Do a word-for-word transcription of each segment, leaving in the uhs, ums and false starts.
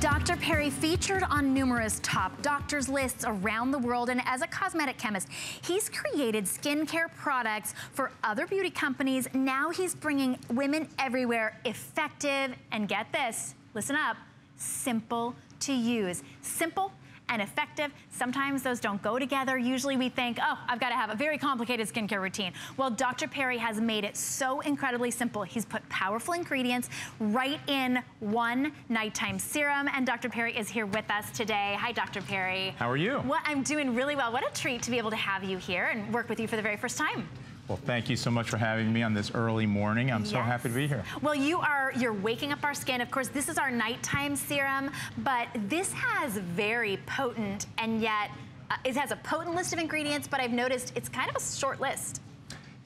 Doctor Perry, featured on numerous top doctors' lists around the world, and as a cosmetic chemist, he's created skincare products for other beauty companies. Now he's bringing women everywhere effective, and get this, listen up, simple to use. Simple and effective. Sometimes those don't go together. Usually we think, oh, I've got to have a very complicated skincare routine. Well, Doctor Perry has made it so incredibly simple. He's put powerful ingredients right in one nighttime serum, and Doctor Perry is here with us today. Hi, Doctor Perry. How are you? Well, I'm doing really well. What a treat to be able to have you here and work with you for the very first time. Well, thank you so much for having me on this early morning. I'm yes. so happy to be here. Well, you are, you're waking up our skin. Of course, this is our nighttime serum, but this has very potent, and yet uh, it has a potent list of ingredients, but I've noticed it's kind of a short list.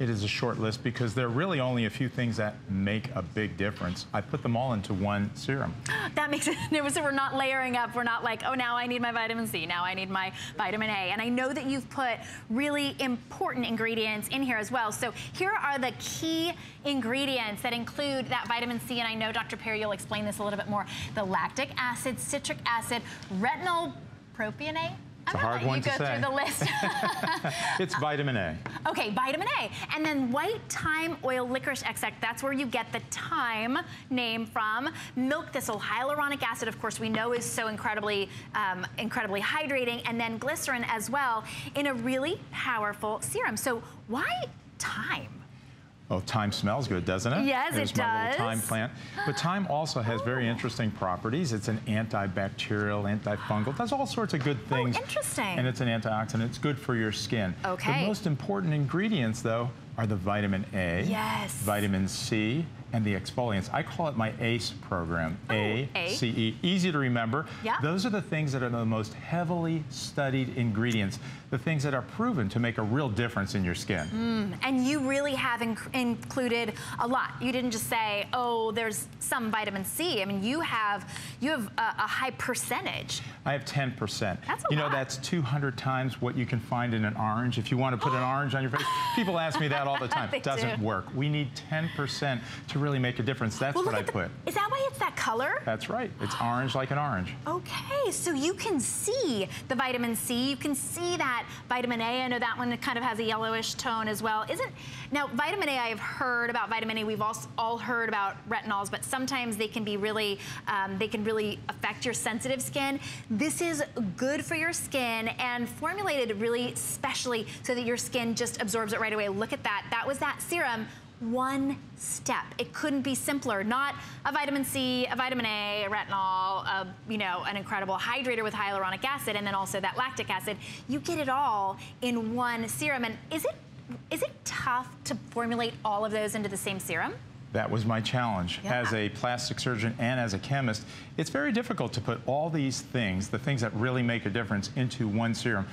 It is a short list because there are really only a few things that make a big difference. I put them all into one serum. That makes it, so we're not layering up. We're not like, oh, now I need my vitamin C, now I need my vitamin A. And I know that you've put really important ingredients in here as well. So here are the key ingredients that include that vitamin C, and I know, Doctor Perry, you'll explain this a little bit more. The lactic acid, citric acid, retinol propionate. It's a hard one to say. I'm gonna let you go through the list. It's vitamin A. Okay, vitamin A. And then white thyme oil licorice extract. That's where you get the thyme name from. Milk thistle, hyaluronic acid, of course, we know is so incredibly, um, incredibly hydrating. And then glycerin as well in a really powerful serum. So why thyme? Oh, thyme smells good, doesn't it? Yes, Here's it does. My little thyme plant. But thyme also has oh. very interesting properties. It's an antibacterial, antifungal. Does all sorts of good things. Oh, interesting. And it's an antioxidant. It's good for your skin. Okay. The most important ingredients, though, are the vitamin A, yes. vitamin C, and the exfoliants. I call it my A C E program, oh, A, A, C, E. Easy to remember. Yeah. Those are the things that are the most heavily studied ingredients, the things that are proven to make a real difference in your skin. Mm, and you really have inc included a lot. You didn't just say, oh, there's some vitamin C. I mean, you have you have a, a high percentage. I have ten percent. That's a you lot. know, that's two hundred times what you can find in an orange. If you want to put an orange on your face, people ask me that all the time. It doesn't do. work. We need ten percent to really make a difference. That's well, what I the, put. Is that why it's that color? That's right. It's orange like an orange. Okay, so you can see the vitamin C. You can see that vitamin A. I know that one kind of has a yellowish tone as well. Isn't now vitamin A? I've heard about vitamin A. We've all all heard about retinols, but sometimes they can be really um, they can really affect your sensitive skin. This is good for your skin and formulated really specially so that your skin just absorbs it right away. Look at that. That was that serum. One step. It couldn't be simpler. Not a vitamin C, a vitamin A, a retinol, a, you know, an incredible hydrator with hyaluronic acid, and then also that lactic acid. You get it all in one serum. And is it is it tough to formulate all of those into the same serum? That was my challenge. Yeah. As a plastic surgeon and as a chemist, it's very difficult to put all these things, the things that really make a difference, into one serum.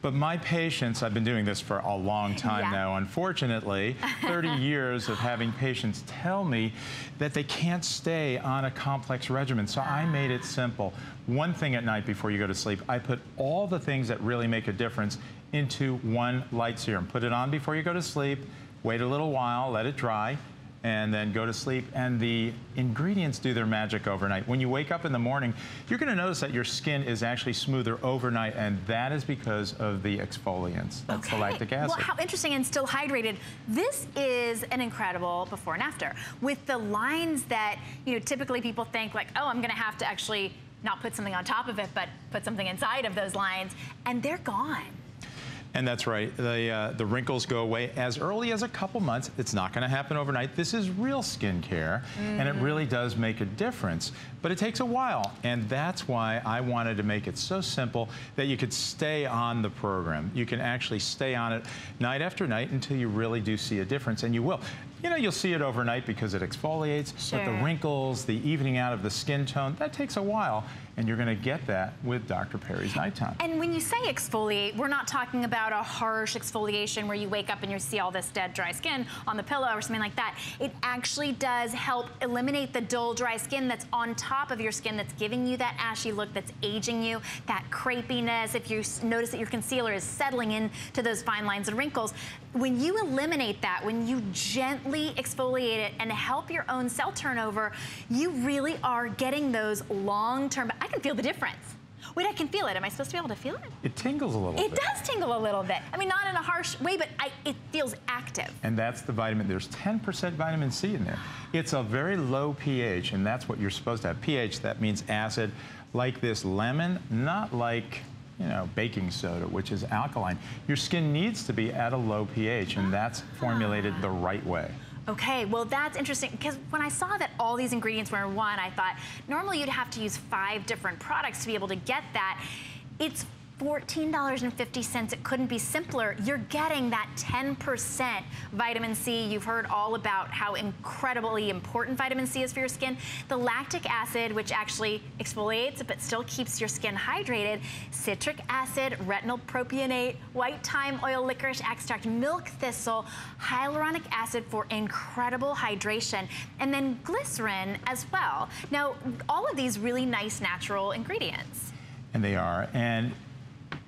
But my patients, I've been doing this for a long time yeah. now, unfortunately, thirty years of having patients tell me that they can't stay on a complex regimen. So I made it simple. One thing at night before you go to sleep, I put all the things that really make a difference into one light serum. Put it on before you go to sleep, wait a little while, let it dry, and then go to sleep, and the ingredients do their magic overnight. When you wake up in the morning, you're gonna notice that your skin is actually smoother overnight, and that is because of the exfoliants. That's okay. the lactic acid. Well, how interesting, and still hydrated. This is an incredible before and after. With the lines that, you know, typically people think like, oh, I'm gonna have to actually not put something on top of it, but put something inside of those lines, and they're gone. And that's right, the, uh, the wrinkles go away as early as a couple months. It's not gonna happen overnight. This is real skincare, mm. and it really does make a difference, but it takes a while. And that's why I wanted to make it so simple that you could stay on the program. You can actually stay on it night after night until you really do see a difference, and you will. You know, you'll see it overnight because it exfoliates, sure. but the wrinkles, the evening out of the skin tone, that takes a while, and you're gonna get that with Doctor Perry's Nighttime. And when you say exfoliate, we're not talking about a harsh exfoliation where you wake up and you see all this dead, dry skin on the pillow or something like that. It actually does help eliminate the dull, dry skin that's on top of your skin that's giving you that ashy look, that's aging you, that crepiness. If you notice that your concealer is settling into those fine lines and wrinkles, when you eliminate that, when you gently exfoliate it and help your own cell turnover, you really are getting those long-term, I can feel the difference. Wait, I can feel it. Am I supposed to be able to feel it? It tingles a little bit. It does tingle a little bit. I mean, not in a harsh way, but I, it feels active. And that's the vitamin. There's ten percent vitamin C in there. It's a very low pH, and that's what you're supposed to have. pH, that means acid, like this lemon, not like, you know, baking soda, which is alkaline. Your skin needs to be at a low pH, and that's formulated the right way. Okay, well that's interesting, because when I saw that all these ingredients were in one, I thought normally you'd have to use five different products to be able to get that. It's fourteen dollars and fifty cents. It couldn't be simpler. You're getting that ten percent vitamin C. You've heard all about how incredibly important vitamin C is for your skin. The lactic acid, which actually exfoliates but still keeps your skin hydrated, citric acid, retinol propionate, white thyme oil, licorice extract, milk thistle, hyaluronic acid for incredible hydration, and then glycerin as well. Now, all of these really nice natural ingredients. And they are. And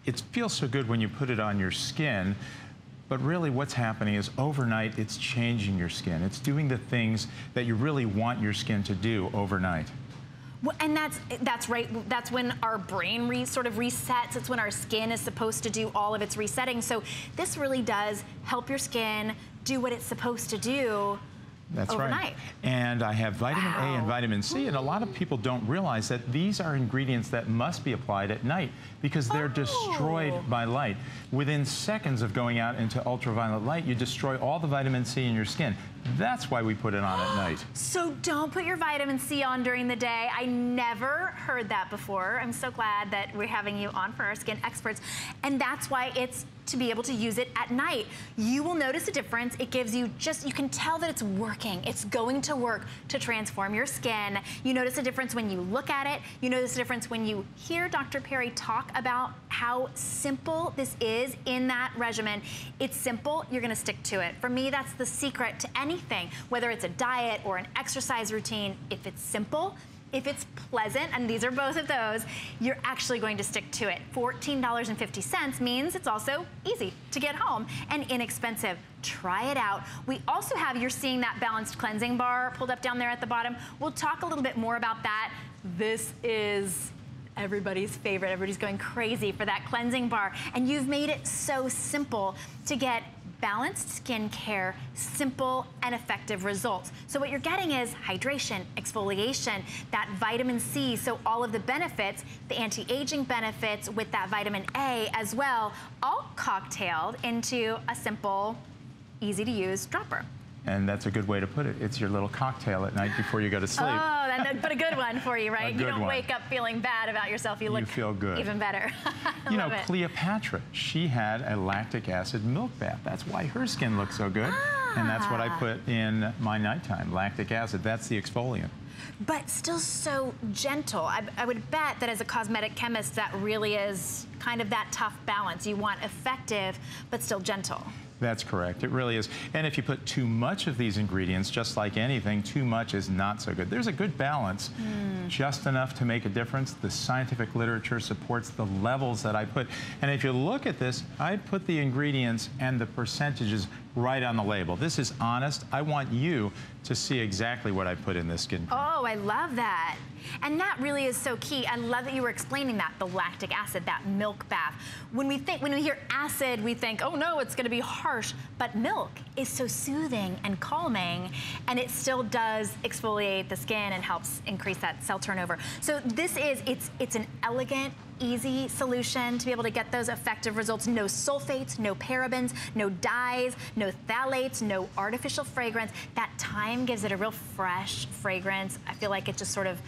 it feels so good when you put it on your skin, but really what's happening is overnight it's changing your skin. It's doing the things that you really want your skin to do overnight. Well, and that's, that's right, that's when our brain re sort of resets. It's when our skin is supposed to do all of its resetting. So this really does help your skin do what it's supposed to do. That's overnight. Right. And I have vitamin wow. A and vitamin C, and a lot of people don't realize that these are ingredients that must be applied at night because they're oh. destroyed by light. Within seconds of going out into ultraviolet light, you destroy all the vitamin C in your skin. That's why we put it on at night. So don't put your vitamin C on during the day. I never heard that before. I'm so glad that we're having you on for our skin experts. And that's why it's to be able to use it at night. You will notice a difference. It gives you just, you can tell that it's working. It's going to work to transform your skin. You notice a difference when you look at it. You notice a difference when you hear Doctor Perry talk about how simple this is in that regimen. It's simple, you're gonna stick to it. For me, that's the secret to anything, whether it's a diet or an exercise routine. If it's simple, if it's pleasant, and these are both of those, you're actually going to stick to it. fourteen dollars and fifty cents means it's also easy to get home and inexpensive. Try it out. We also have, you're seeing that balanced cleansing bar pulled up down there at the bottom. We'll talk a little bit more about that. This is everybody's favorite. Everybody's going crazy for that cleansing bar. And you've made it so simple to get balanced skincare, simple and effective results. So what you're getting is hydration, exfoliation, that vitamin C, so all of the benefits, the anti-aging benefits with that vitamin A as well, all cocktailed into a simple, easy to use dropper. And that's a good way to put it. It's your little cocktail at night before you go to sleep. Oh, that, but a good one for you, right? You don't one. wake up feeling bad about yourself. You look you feel good. Even better. You know, it. Cleopatra, she had a lactic acid milk bath. That's why her skin looks so good. Ah. And that's what I put in my nighttime, lactic acid. That's the exfoliant. But still so gentle. I, I would bet that as a cosmetic chemist, that really is kind of that tough balance. You want effective, but still gentle. That's correct, it really is. And if you put too much of these ingredients, just like anything, too much is not so good. There's a good balance, mm. just enough to make a difference. The scientific literature supports the levels that I put. And if you look at this, I put the ingredients and the percentages right on the label. This is honest. I want you to see exactly what I put in this skin cream. Oh, I love that. And that really is so key. I love that you were explaining that, the lactic acid, that milk bath. When we think, when we hear acid, we think, oh no, it's gonna be harsh, but milk is so soothing and calming, and it still does exfoliate the skin and helps increase that cell turnover. So this is, it's, it's an elegant, easy solution to be able to get those effective results. No sulfates, no parabens, no dyes, no phthalates, no artificial fragrance. That thyme gives it a real fresh fragrance. I feel like it just sort of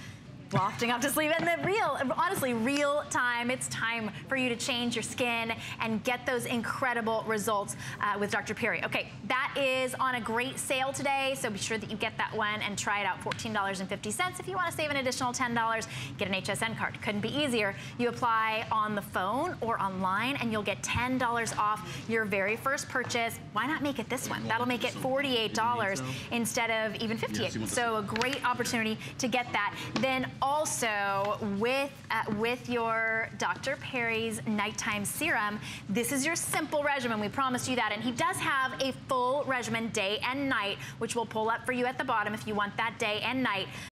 wafting off to sleep. And the real, honestly, real time. It's time for you to change your skin and get those incredible results uh, with Doctor Perry. Okay, that is on a great sale today, so be sure that you get that one and try it out. fourteen dollars and fifty cents. If you want to save an additional ten dollars, get an H S N card. Couldn't be easier. You apply on the phone or online, and you'll get ten dollars off your very first purchase. Why not make it this one? That'll make it forty-eight dollars instead of even fifty-eight dollars. So a great opportunity to get that. Then also, with uh, with your Doctor Perry's nighttime serum, this is your simple regimen. We promised you that, and he does have a full regimen, day and night, which we'll pull up for you at the bottom if you want that day and night.